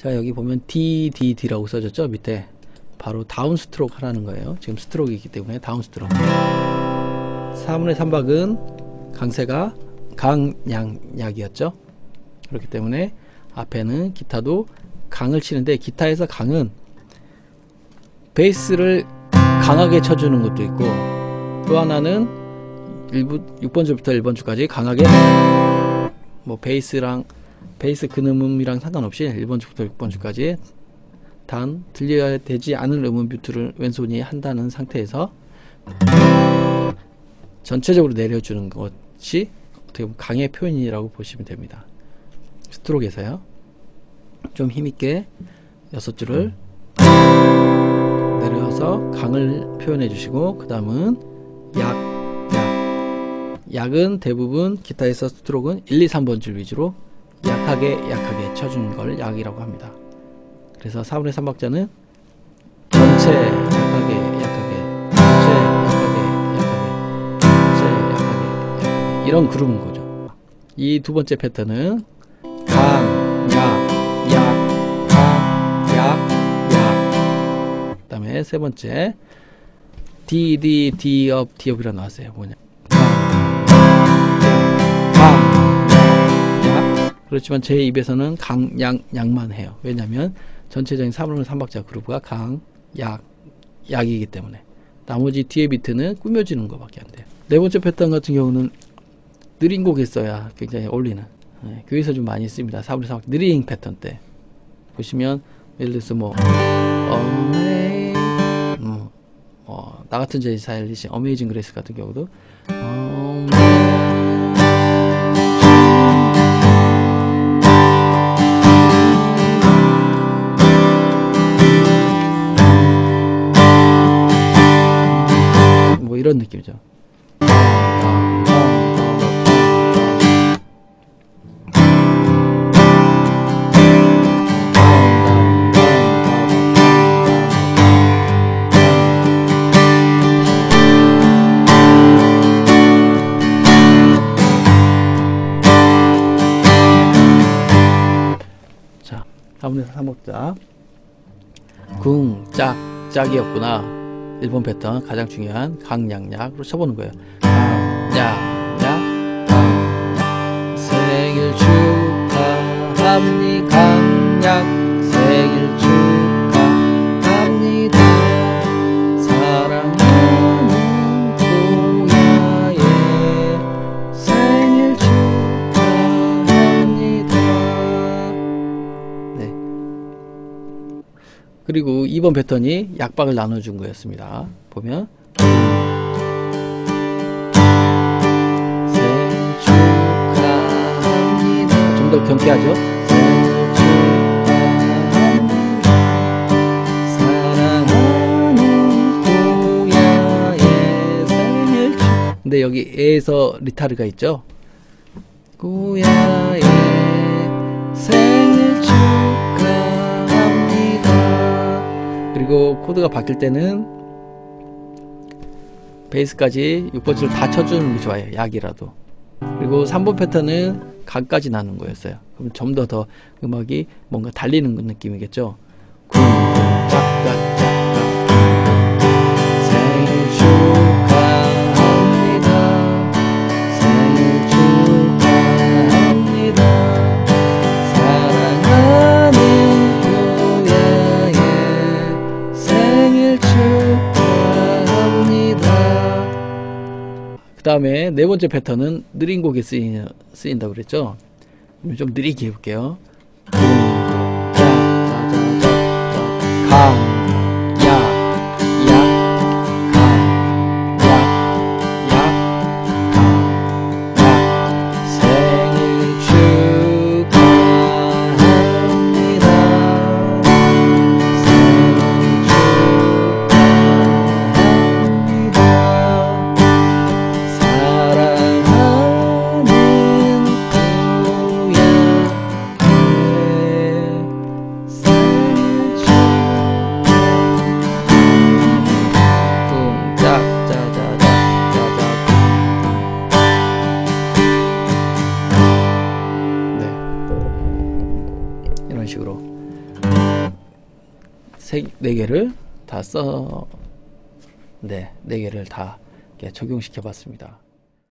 자, 여기 보면 DDD라고 써졌죠. 밑에 바로 다운 스트로크 하라는 거예요. 지금 스트로크이기 때문에 다운 스트로크. 4분의 3박은 강세가 강양약이었죠. 그렇기 때문에 앞에는 기타도 강을 치는데, 기타에서 강은 베이스를 강하게 쳐주는 것도 있고, 또 하나는 6번 줄부터 1번 줄까지 강하게, 뭐 베이스 근음음이랑 상관없이 1번 줄부터 6번 줄까지 단 들려야 되지 않은 음음 뷰트를 왼손이 한다는 상태에서 전체적으로 내려주는 것이 어떻게 보면 강의 표현이라고 보시면 됩니다. 스트로크에서요. 좀 힘있게 6줄을 내려서 강을 표현해 주시고, 그 다음은 약은 대부분 기타에서 스트로크는 1, 2, 3번 줄 위주로 약하게 쳐주는 걸 약이라고 합니다. 그래서 4분의 3박자는 전체 약하게, 전체 약하게, 이런 그룹인 거죠. 이 두 번째 패턴은 강, 약. 그 다음에 세 번째 D, D, D업, D업이라 나왔어요. 뭐냐? 그렇지만 제 입에서는 강, 양, 약만 해요. 왜냐면 전체적인 4분의 3박자 그루브가 강, 약, 약이기 때문에 나머지 뒤에 비트는 꾸며지는 것밖에 안 돼요. 네 번째 패턴 같은 경우는 느린 곡에 써야 굉장히 어울리는, 네, 교회에서 좀 많이 씁니다. 4분의 3박자 느린 패턴 때 보시면 예를 들어서 뭐 나같은 제이 사일리시 어메이징 그레이스 같은 경우도 이런 느낌이죠. 자, 4분의 3박자 궁, 짝, 짝이었구나. 1번 패턴 가장 중요한 강약약으로 쳐보는 거예요. 강약약 생일 축하합니다. 강약 생일 축하합니다. 사랑하는 고야의 생일 축하합니다. 네. 그리고 2번 패턴이 약박을 나눠준 거였습니다. 보면 생일 축하합니다. 좀 더 경쾌하죠? 생일 축하합니다. 사랑하는 꾸야의 생일 축하. 근데 여기 에에서 리타르가 있죠? 꾸야의 생일 축하. 그리고 코드가 바뀔 때는 베이스까지 6번 줄을 다 쳐주는 게 좋아요. 약이라도. 그리고 3번 패턴은 강까지 나는 거였어요. 그럼 좀 더 음악이 뭔가 달리는 느낌이겠죠. 생일 축하합니다. 생일 축하합니다. 사랑하는 그 다음에 네 번째 패턴은 느린 곡에 쓰인다고 그랬죠? 좀 느리게 해볼게요. 4개를 다 네 개를 다 적용시켜 봤습니다.